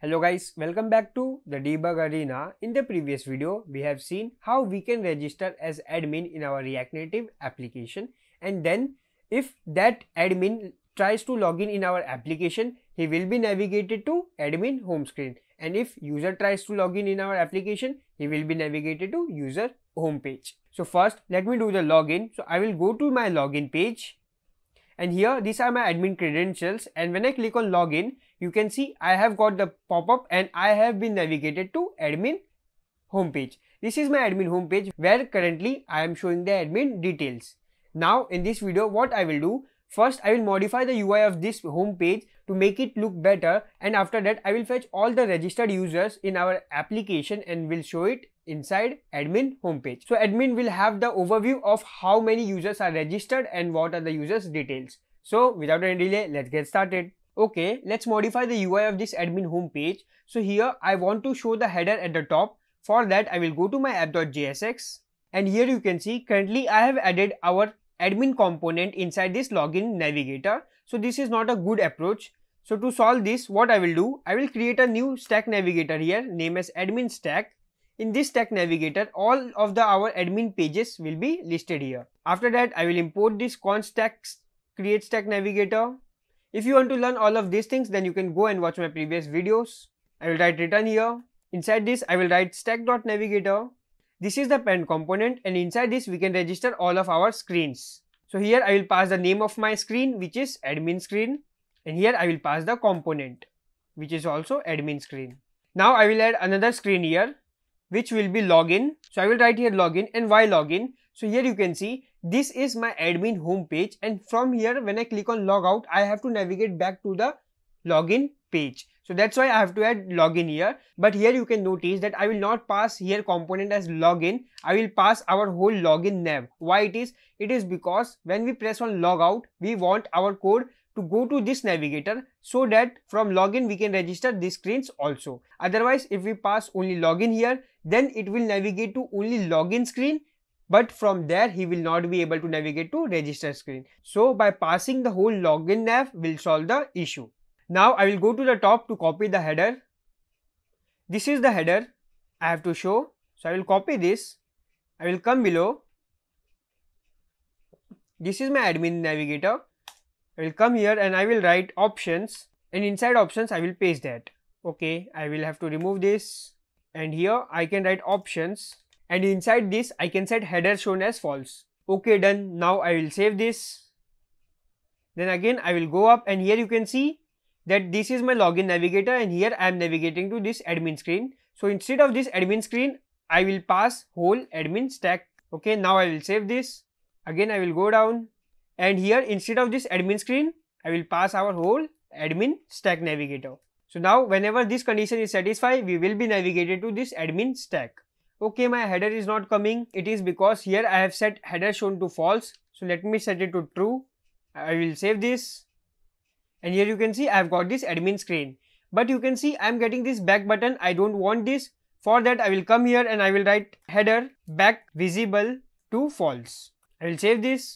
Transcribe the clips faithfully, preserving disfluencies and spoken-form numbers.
Hello guys, welcome back to the Debug Arena. In the previous video, we have seen how we can register as admin in our React Native application, and then if that admin tries to log in in our application, he will be navigated to admin home screen, and if user tries to log in in our application, he will be navigated to user home page. So first, let me do the login. So I will go to my login page. And here, these are my admin credentials, and when I click on login, you can see I have got the pop-up and I have been navigated to admin homepage. This is my admin homepage where currently I am showing the admin details. Now in this video, what I will do, first I will modify the U I of this homepage to make it look better, and after that I will fetch all the registered users in our application and will show it inside admin homepage. So admin will have the overview of how many users are registered and what are the users details. So without any delay, let's get started. Okay, let's modify the U I of this admin homepage. So here I want to show the header at the top. For that I will go to my app.jsx, and here you can see currently I have added our admin component inside this login navigator. So this is not a good approach. So to solve this, what I will do, I will create a new stack navigator here, name as admin stack. In this stack navigator, all of the our admin pages will be listed here. After that, I will import this const stack create stack navigator. If you want to learn all of these things, then you can go and watch my previous videos. I will write return here. Inside this, I will write stack.navigator. This is the parent component, and inside this we can register all of our screens. So here I will pass the name of my screen, which is admin screen, and here I will pass the component, which is also admin screen. Now I will add another screen here, which will be login. So I will write here login, and why login? So here you can see this is my admin home page, and from here when I click on log out, I have to navigate back to the login page. So that's why I have to add login here. But here you can notice that I will not pass here component as login. I will pass our whole login nav. Why it is? It is because when we press on logout, we want our code to go to this navigator so that from login we can register these screens also. Otherwise, if we pass only login here, then it will navigate to only login screen. But from there, he will not be able to navigate to register screen. So by passing the whole login nav will solve the issue. Now I will go to the top to copy the header. This is the header I have to show. So I will copy this. I will come below. This is my admin navigator. I will come here and I will write options, and inside options I will paste that. Okay, I will have to remove this, and here I can write options, and inside this I can set header shown as false. Okay, done. Now I will save this. Then again I will go up, and here you can see that this is my login navigator, and here I am navigating to this admin screen. So instead of this admin screen, I will pass whole admin stack. Okay, now I will save this. Again, I will go down, and here instead of this admin screen, I will pass our whole admin stack navigator. So now whenever this condition is satisfied, we will be navigated to this admin stack. Okay, my header is not coming. It is because here I have set header shown to false. So let me set it to true. I will save this. And here you can see I have got this admin screen, but you can see I am getting this back button. I don't want this. For that I will come here and I will write header back visible to false. I will save this,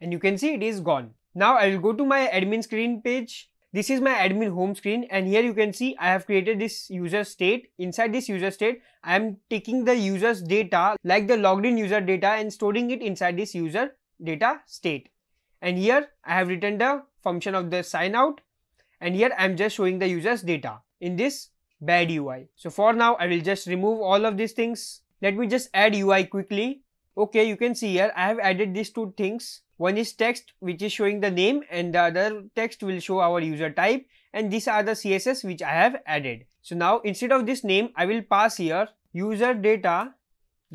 and you can see it is gone. Now I will go to my admin screen page. This is my admin home screen, and here you can see I have created this user state. Inside this user state, I am taking the user's data, like the logged in user data, and storing it inside this user data state. And here I have written the function of the sign out, and here I am just showing the user's data in this bad U I. So for now I will just remove all of these things. Let me just add U I quickly. Okay, you can see here I have added these two things. One is text, which is showing the name, and the other text will show our user type, and these are the C S S which I have added. So now instead of this name, I will pass here user data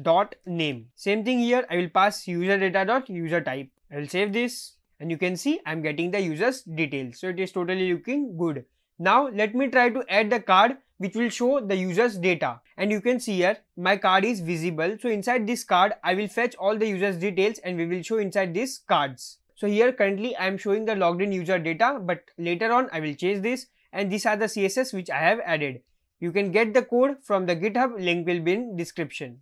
dot name. Same thing here, I will pass user data dot user type. I will save this. And you can see I am getting the user's details. So it is totally looking good. Now let me try to add the card which will show the user's data. And you can see here my card is visible. So inside this card I will fetch all the user's details, and we will show inside these cards. So here currently I am showing the logged in user data, but later on I will change this, and these are the C S S which I have added. You can get the code from the GitHub, link will be in description.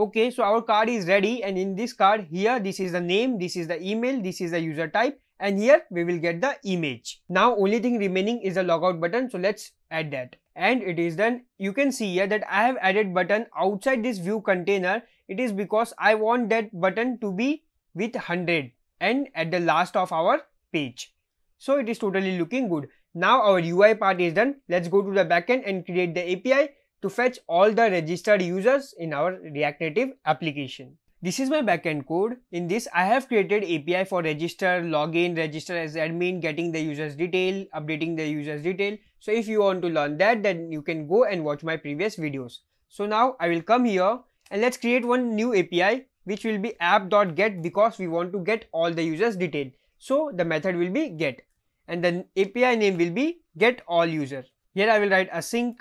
Okay, so our card is ready, and in this card here, this is the name, this is the email, this is the user type, and here we will get the image. Now only thing remaining is a logout button, so let's add that. And it is done. You can see here that I have added button outside this view container. It is because I want that button to be with one hundred and at the last of our page. So it is totally looking good. Now our U I part is done. Let's go to the backend and create the A P I to fetch all the registered users in our React Native application. This is my backend code. In this, I have created A P I for register, login, register as admin, getting the user's detail, updating the user's detail. So if you want to learn that, then you can go and watch my previous videos. So now I will come here and let's create one new A P I, which will be app.get, because we want to get all the user's detail. So the method will be get and the A P I name will be get all user. Here I will write async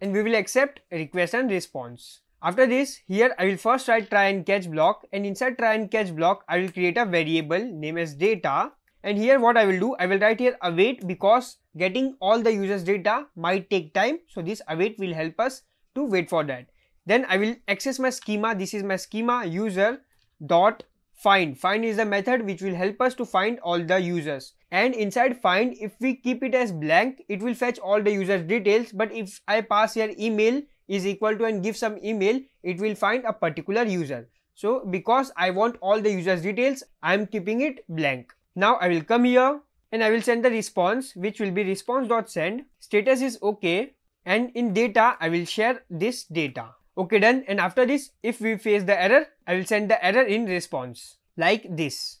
and we will accept request and response. After this, here I will first write try and catch block, and inside try and catch block I will create a variable named as data, and here what I will do, I will write here await, because getting all the users data might take time, so this await will help us to wait for that. Then I will access my schema. This is my schema user dot find. Find is the method which will help us to find all the users, and inside find, if we keep it as blank, it will fetch all the users details, but if I pass here email is equal to and give some email, it will find a particular user. So because I want all the users details, I am keeping it blank. Now I will come here and I will send the response, which will be response.send. Status is okay, and in data I will share this data. Okay, done. And after this, if we face the error, I will send the error in response like this.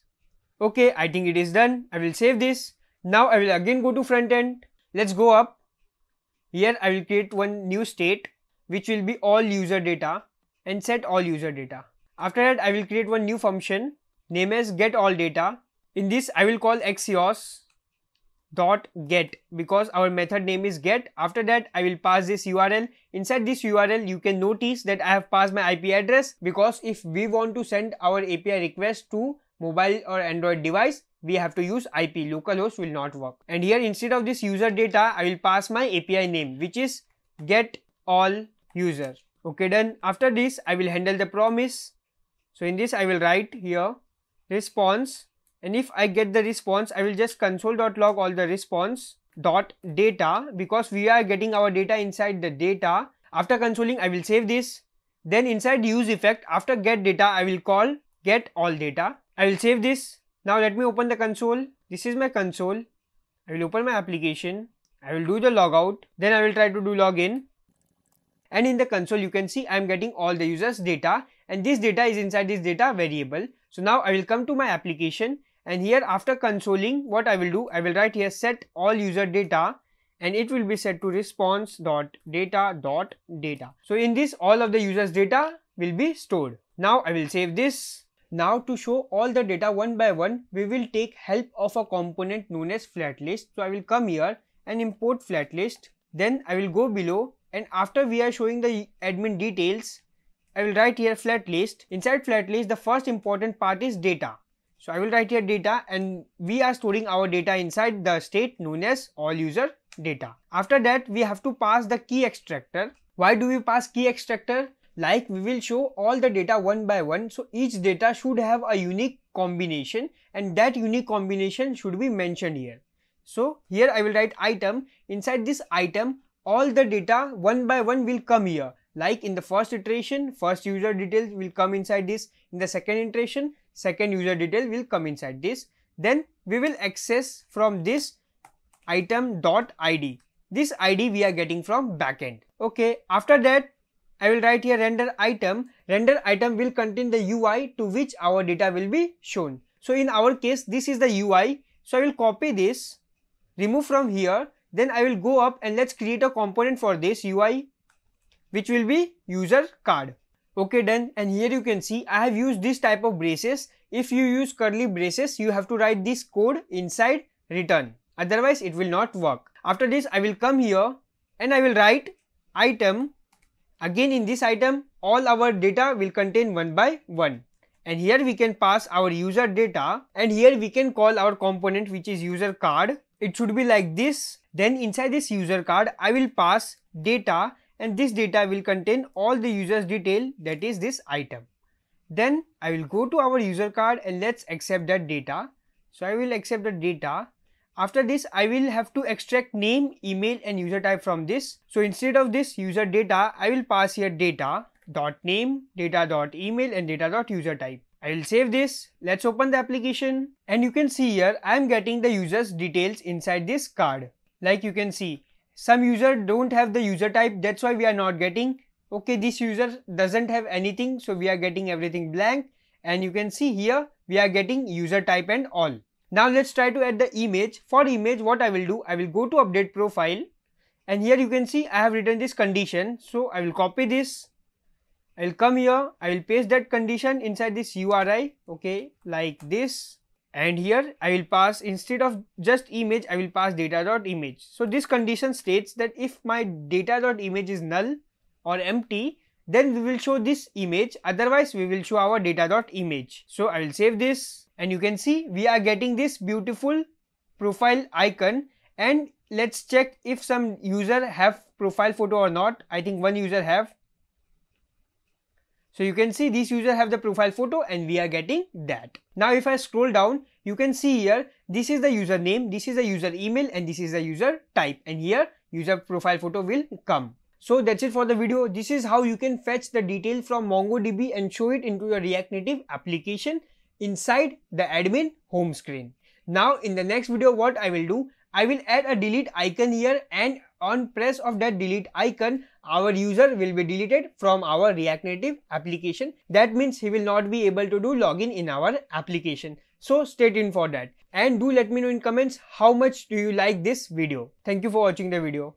Okay, I think it is done. I will save this. Now I will again go to front end. Let's go up. Here I will create one new state, which will be all user data, and set all user data. After that, I will create one new function name as get all data. In this, I will call axios.get because our method name is get. After that, I will pass this U R L. Inside this U R L, you can notice that I have passed my I P address, because if we want to send our A P I request to mobile or Android device, we have to use I P. Localhost will not work. And here, instead of this user data, I will pass my A P I name, which is get all user. Okay, then after this I will handle the promise. So in this I will write here response, and if I get the response, I will just console.log all the response dot data, because we are getting our data inside the data. After consoling, I will save this. Then inside useEffect, after get data, I will call get all data. I will save this. Now let me open the console. This is my console. I will open my application. I will do the logout. Then I will try to do login. And in the console, you can see I am getting all the users data, and this data is inside this data variable. So now I will come to my application, and here after consoling, what I will do, I will write here set all user data, and it will be set to response.data.data. So in this, all of the users data will be stored. Now I will save this. Now to show all the data one by one, we will take help of a component known as FlatList. So I will come here and import FlatList. Then I will go below, and after we are showing the admin details, I will write here FlatList. Inside FlatList, the first important part is data. So I will write here data, and we are storing our data inside the state known as all user data. After that, we have to pass the key extractor. Why do we pass key extractor? Like, we will show all the data one by one. So each data should have a unique combination, and that unique combination should be mentioned here. So here I will write item. Inside this item, all the data one by one will come here. Like in the first iteration, first user details will come inside this. In the second iteration, second user detail will come inside this. Then we will access from this item.id. This I D we are getting from backend. Okay, after that, I will write here render item. Render item will contain the U I to which our data will be shown. So in our case, this is the U I. So I will copy this, remove from here. Then I will go up and let's create a component for this U I, which will be user card. Okay, done. And here you can see I have used this type of braces. If you use curly braces, you have to write this code inside return. Otherwise, it will not work. After this, I will come here and I will write item. Again, in this item, all our data will contain one by one. And here we can pass our user data, and here we can call our component, which is user card. It should be like this. Then inside this user card, I will pass data, and this data will contain all the user's detail, that is this item. Then I will go to our user card and let's accept that data. So I will accept the data. After this, I will have to extract name, email and user type from this. So instead of this user data, I will pass here data.name, data.email and data.usertype. I will save this. Let's open the application. And you can see here, I am getting the user's details inside this card. Like you can see, some user don't have the user type. That's why we are not getting. Okay, this user doesn't have anything. So we are getting everything blank. And you can see here, we are getting user type and all. Now let's try to add the image. For image, what I will do, I will go to update profile, and here you can see I have written this condition. So I will copy this, I will come here, I will paste that condition inside this U R I, okay, like this. And here I will pass, instead of just image, I will pass data.image. So this condition states that if my data.image is null or empty, then we will show this image, otherwise we will show our data.image. So I will save this, and you can see we are getting this beautiful profile icon. And let's check if some user have profile photo or not. I think one user have. So you can see this user have the profile photo and we are getting that. Now if I scroll down, you can see here, this is the user name, this is the user email and this is the user type, and here user profile photo will come. So that's it for the video. This is how you can fetch the detail from MongoDB and show it into your React Native application inside the admin home screen. Now in the next video, what I will do, I will add a delete icon here, and on press of that delete icon, our user will be deleted from our React Native application. That means he will not be able to do login in our application. So stay tuned for that. And do let me know in comments how much do you like this video. Thank you for watching the video.